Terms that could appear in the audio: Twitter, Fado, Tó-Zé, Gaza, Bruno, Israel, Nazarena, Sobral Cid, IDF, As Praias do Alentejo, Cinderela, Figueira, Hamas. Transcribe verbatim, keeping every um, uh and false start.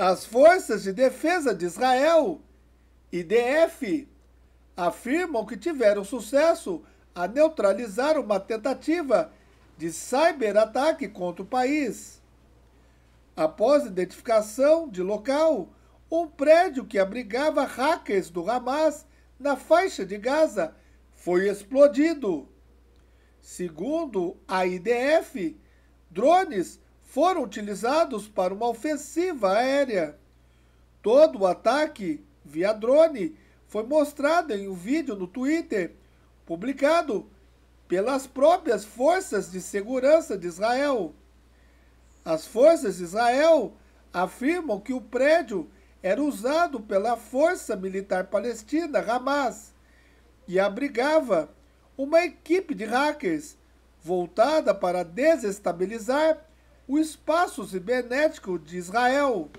As Forças de Defesa de Israel, I D F, afirmam que tiveram sucesso a neutralizar uma tentativa de cyberataque contra o país. Após identificação de local, um prédio que abrigava hackers do Hamas na faixa de Gaza foi explodido. Segundo a I D F, drones foram utilizados para uma ofensiva aérea. Todo o ataque via drone foi mostrado em um vídeo no Twitter, publicado pelas próprias forças de segurança de Israel. As forças de Israel afirmam que o prédio era usado pela Força Militar Palestina, Hamas, e abrigava uma equipe de hackers voltada para desestabilizar o espaço cibernético de Israel.